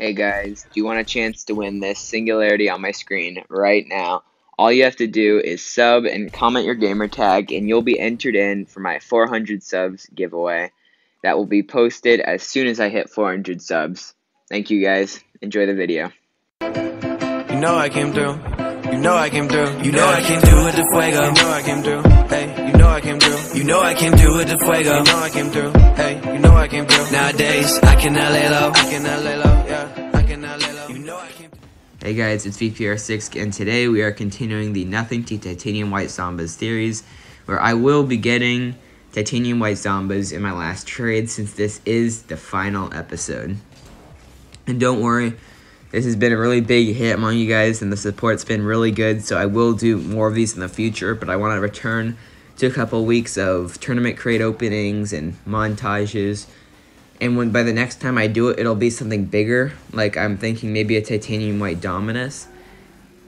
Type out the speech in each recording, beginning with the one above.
Hey guys, do you want a chance to win this singularity on my screen right now? All you have to do is sub and comment your gamer tag and you'll be entered in for my 400 subs giveaway. That will be posted as soon as I hit 400 subs. Thank you guys. Enjoy the video. You know I came through. You know I came through. You know I came through with the fuego. You know I came through. Hey, you know I came through. You know I came through with the fuego. You know I came through. Hey, you know I came through. Nowadays, I cannot lay low. I cannot lay low. Yeah, I cannot lay low. You know I came through. Hey guys, it's VPR6 and today we are continuing the Nothing to Titanium White Zombas series, where I will be getting Titanium White Zombas in my last trade since this is the final episode. And don't worry, this has been a really big hit among you guys and the support's been really good, so I will do more of these in the future, but I want to return to a couple weeks of tournament crate openings and montages. And when by the next time I do it, it'll be something bigger. Like, I'm thinking maybe a Titanium White Dominus.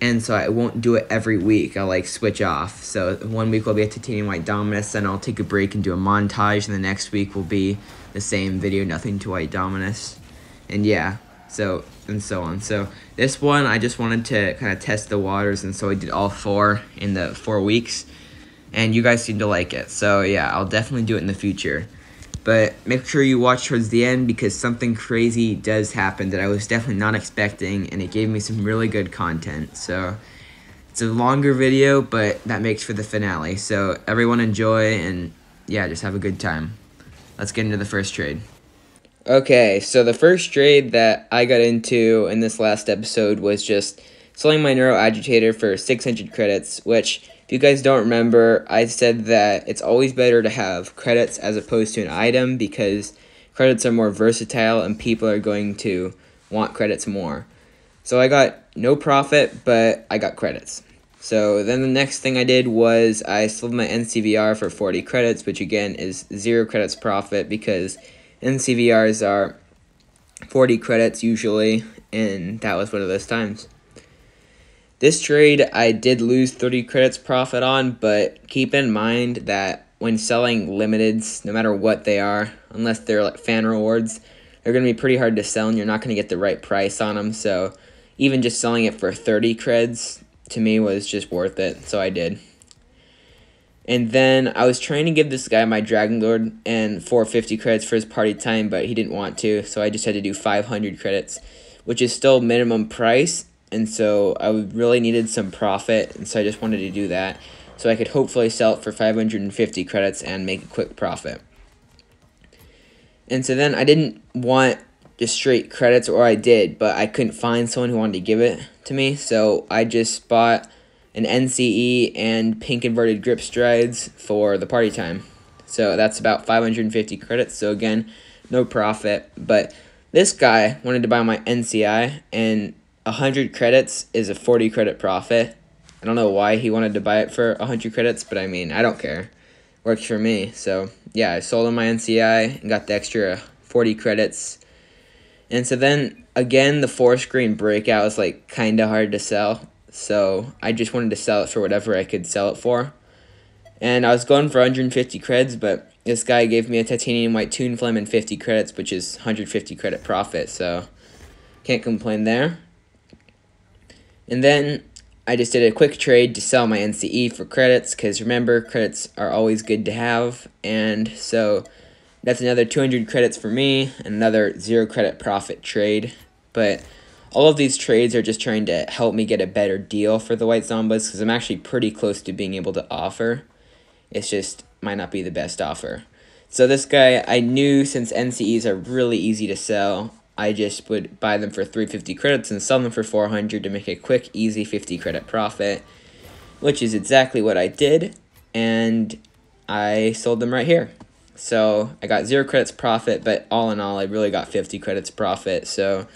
And so I won't do it every week. I'll, like, switch off. So one week will be a Titanium White Dominus, then I'll take a break and do a montage, and the next week will be the same video, Nothing to White Dominus. And yeah, so, and so on. So this one, I just wanted to kind of test the waters, and so I did all four in the 4 weeks. And you guys seem to like it. So yeah, I'll definitely do it in the future. But make sure you watch towards the end because something crazy does happen that I was definitely not expecting, and it gave me some really good content. So it's a longer video, but that makes for the finale. So everyone enjoy, and yeah, just have a good time. Let's get into the first trade. Okay, so the first trade that I got into in this last episode was just selling my Neuro Agitator for 600 credits, which, if you guys don't remember, I said that it's always better to have credits as opposed to an item because credits are more versatile and people are going to want credits more. So I got no profit, but I got credits. So then the next thing I did was I sold my NCVR for 40 credits, which again is 0 credits profit because NCVRs are 40 credits usually, and that was one of those times. This trade, I did lose 30 credits profit on, but keep in mind that when selling limiteds, no matter what they are, unless they're like fan rewards, they're going to be pretty hard to sell and you're not going to get the right price on them. So even just selling it for 30 creds to me was just worth it, so I did. And then I was trying to give this guy my Dragon Lord and 450 credits for his party time, but he didn't want to, so I just had to do 500 credits, which is still minimum price. And so I really needed some profit, and so I just wanted to do that so I could hopefully sell it for 550 credits and make a quick profit. And so then I didn't want just straight credits, or I did, but I couldn't find someone who wanted to give it to me, so I just bought an NCE and pink inverted grip strides for the party time. So that's about 550 credits, so again, no profit, but this guy wanted to buy my NCI, and 100 credits is a 40 credit profit. I don't know why he wanted to buy it for 100 credits, but I mean, I don't care. Works for me. So yeah, I sold on my NCI and got the extra 40 credits. And so then, again, the 4-screen breakout was like kind of hard to sell. So I just wanted to sell it for whatever I could sell it for. And I was going for 150 creds, but this guy gave me a Titanium White Toon Flame and 50 credits, which is 150 credit profit. So can't complain there. And then I just did a quick trade to sell my NCE for credits because remember, credits are always good to have. And so that's another 200 credits for me, and another 0 credit profit trade. But all of these trades are just trying to help me get a better deal for the White Zombas because I'm actually pretty close to being able to offer. It's just might not be the best offer. So this guy, I knew since NCEs are really easy to sell, I just would buy them for 350 credits and sell them for 400 to make a quick, easy 50 credit profit, which is exactly what I did, and I sold them right here. So I got 0 credits profit, but all in all, I really got 50 credits profit. So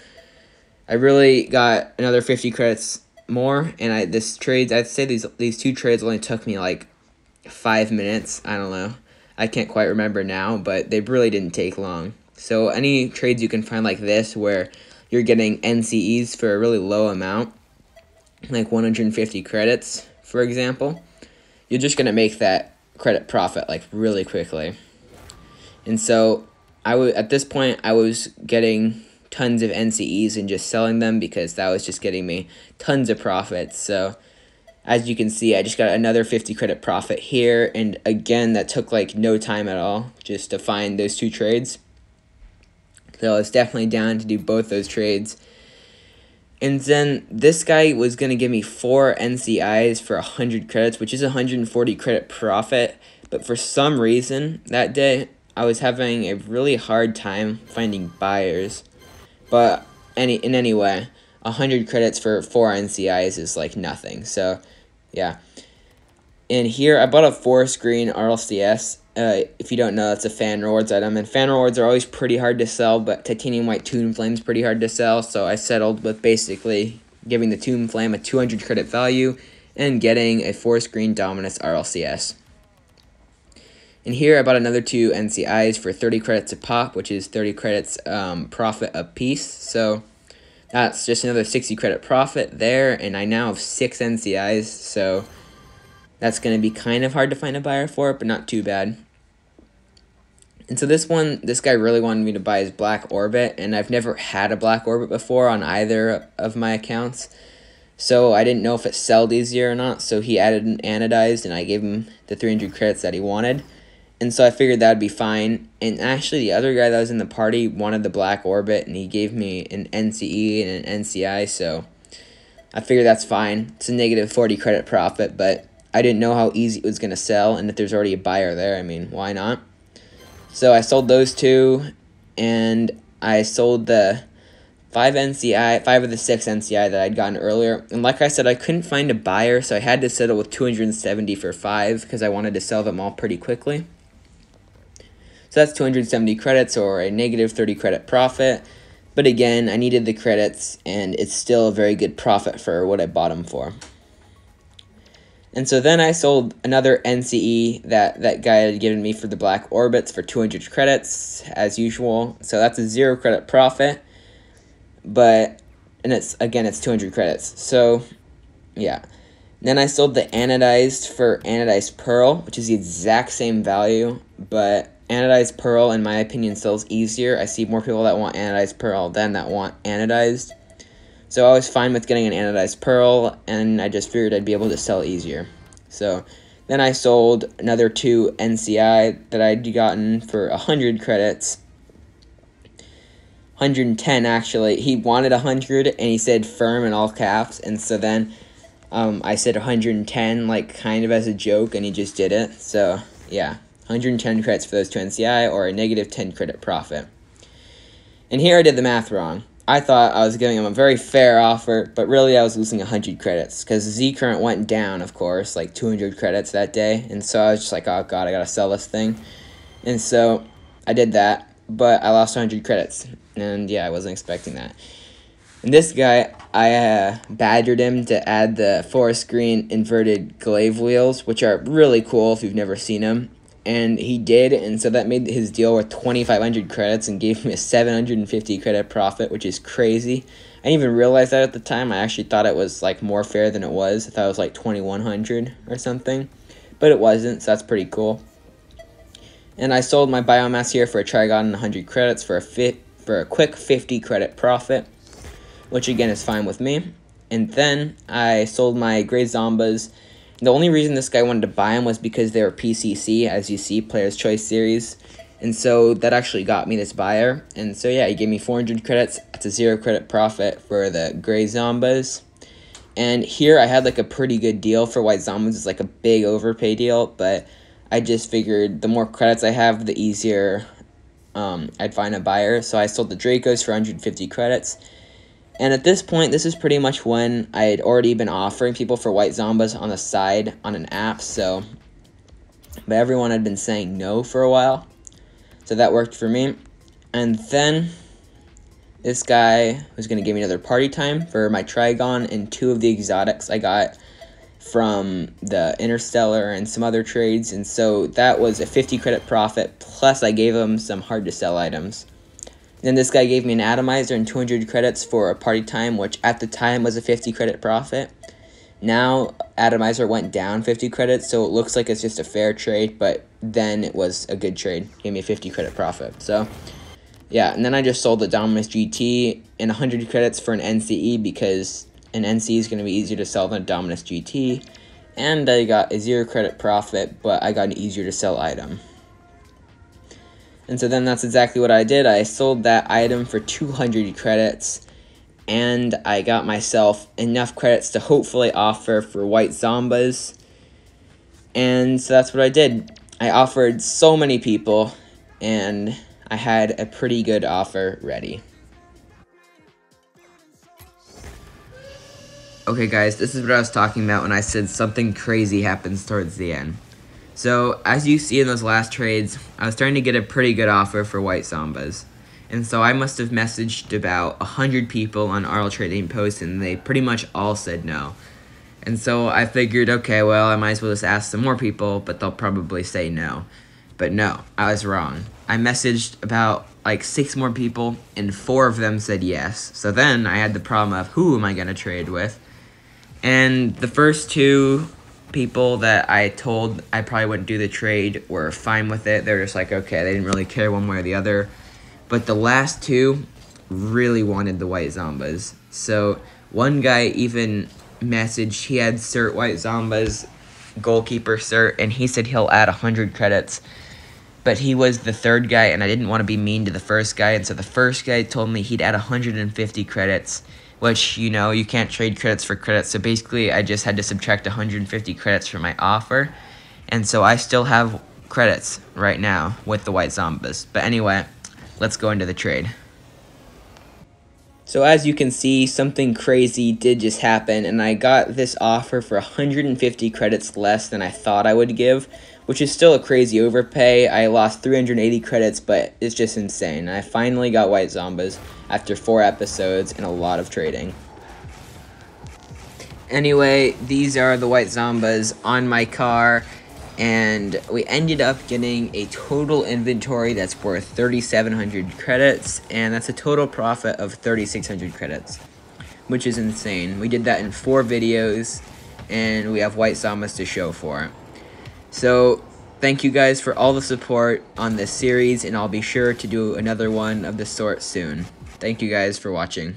I really got another 50 credits more, and I'd say these two trades only took me like 5 minutes. I don't know. I can't quite remember now, but they really didn't take long. So any trades you can find like this where you're getting NCEs for a really low amount, like 150 credits, for example, you're just going to make that credit profit like really quickly. And so at this point, I was getting tons of NCEs and just selling them because that was just getting me tons of profits. So as you can see, I just got another 50 credit profit here. And again, that took like no time at all just to find those two trades. So I was definitely down to do both those trades. And then this guy was going to give me 4 NCIs for 100 credits, which is 140 credit profit. But for some reason that day, I was having a really hard time finding buyers. But anyway, 100 credits for 4 NCIs is like nothing. So, yeah. And here, I bought a 4-screen RLCS. If you don't know, that's a fan rewards item. And fan rewards are always pretty hard to sell, but Titanium White Toon Flame is pretty hard to sell. So I settled with basically giving the Toon Flame a 200 credit value and getting a 4-screen Dominus RLCS. And here I bought another 2 NCIs for 30 credits a pop, which is 30 credits profit a piece. So that's just another 60 credit profit there. And I now have 6 NCIs, so that's going to be kind of hard to find a buyer for it, but not too bad. And so this guy really wanted me to buy his Black Orbit, and I've never had a Black Orbit before on either of my accounts. So I didn't know if it sold easier or not, so he added an Anodized, and I gave him the 300 credits that he wanted. And so I figured that would be fine. And actually, the other guy that was in the party wanted the Black Orbit, and he gave me an NCE and an NCI, so I figured that's fine. It's a negative 40 credit profit, but I didn't know how easy it was going to sell, and if there's already a buyer there, I mean, why not? So I sold those 2, and I sold the 5 of the 6 NCI that I'd gotten earlier. And like I said, I couldn't find a buyer, so I had to settle with 270 for 5 because I wanted to sell them all pretty quickly. So that's 270 credits, or a negative 30 credit profit. But again, I needed the credits, and it's still a very good profit for what I bought them for. And so then I sold another NCE that guy had given me for the Black Orbits for 200 credits, as usual. So that's a 0 credit profit, and it's 200 credits. So, yeah. Then I sold the Anodized for Anodized Pearl, which is the exact same value, but Anodized Pearl, in my opinion, sells easier. I see more people that want Anodized Pearl than that want Anodized. So I was fine with getting an Anodized Pearl, and I just figured I'd be able to sell easier. So then I sold another 2 NCI that I'd gotten for 100 credits. 110, actually. He wanted 100, and he said firm in all caps. And so then I said 110, like, kind of as a joke, and he just did it. So, yeah, 110 credits for those 2 NCI, or a negative 10 credit profit. And here I did the math wrong. I thought I was giving him a very fair offer, but really I was losing 100 credits because Z current went down, of course, like 200 credits that day. And so I was just like, oh, God, I got to sell this thing. And so I did that, but I lost 100 credits. And, yeah, I wasn't expecting that. And this guy, I badgered him to add the 4-screen inverted glaive wheels, which are really cool if you've never seen them. And he did, and so that made his deal worth 2,500 credits and gave him a 750 credit profit, which is crazy. I didn't even realize that at the time. I actually thought it was, like, more fair than it was. I thought it was, like, 2,100 or something. But it wasn't, so that's pretty cool. And I sold my biomass here for a Trigon and 100 credits for a quick 50 credit profit, which, again, is fine with me. And then I sold my Grey Zombas. The only reason this guy wanted to buy them was because they were PCC, as you see, Player's Choice Series. And so that actually got me this buyer. And so, yeah, he gave me 400 credits. That's a 0 credit profit for the Grey Zombas. And here I had, like, a pretty good deal for White Zombas. It's, like, a big overpay deal. But I just figured the more credits I have, the easier I'd find a buyer. So I sold the Dracos for 150 credits. And at this point, this is pretty much when I had already been offering people for White Zombas on the side on an app, so, but everyone had been saying no for a while, so that worked for me. And then this guy was going to give me another party time for my Trigon and 2 of the exotics I got from the Interstellar and some other trades, and so that was a 50 credit profit, plus I gave him some hard-to-sell items. Then this guy gave me an Atomizer and 200 credits for a party time, which at the time was a 50 credit profit. Now, Atomizer went down 50 credits, so it looks like it's just a fair trade, but then it was a good trade. Gave me a 50 credit profit. So Yeah, and then I just sold the Dominus GT and 100 credits for an NCE because an NCE is going to be easier to sell than a Dominus GT. And I got a 0 credit profit, but I got an easier to sell item. And so then that's exactly what I did. I sold that item for 200 credits, and I got myself enough credits to hopefully offer for White Zombas. And so that's what I did. I offered so many people, and I had a pretty good offer ready. Okay guys, this is what I was talking about when I said something crazy happens towards the end. So, as you see in those last trades, I was starting to get a pretty good offer for White Zombas. And so I must have messaged about 100 people on RL Trading Post, and they pretty much all said no. And so I figured, okay, well, I might as well just ask some more people, but they'll probably say no. But no, I was wrong. I messaged about, like, 6 more people, and 4 of them said yes. So then I had the problem of, who am I going to trade with? And the first 2... people that I told I probably wouldn't do the trade were fine with it. They're just like, okay, they didn't really care one way or the other. But the last 2 really wanted the White Zombas. So one guy even messaged, he had cert White Zombas, goalkeeper cert, and he said he'll add 100 credits. But he was the 3rd guy, and I didn't want to be mean to the 1st guy, and so the 1st guy told me he'd add 150 credits. Which, you know, you can't trade credits for credits, so basically I just had to subtract 150 credits from my offer, and so I still have credits right now with the White Zombas. But anyway, let's go into the trade. So as you can see, something crazy did just happen, and I got this offer for 150 credits less than I thought I would give, which is still a crazy overpay. I lost 380 credits, but it's just insane. I finally got White Zombas after 4 episodes and a lot of trading. Anyway, these are the White Zombas on my car, and we ended up getting a total inventory that's worth 3,700 credits, and that's a total profit of 3,600 credits, which is insane. We did that in 4 videos, and we have White Zombas to show for it. So, thank you guys for all the support on this series, and I'll be sure to do another one of this sort soon. Thank you guys for watching.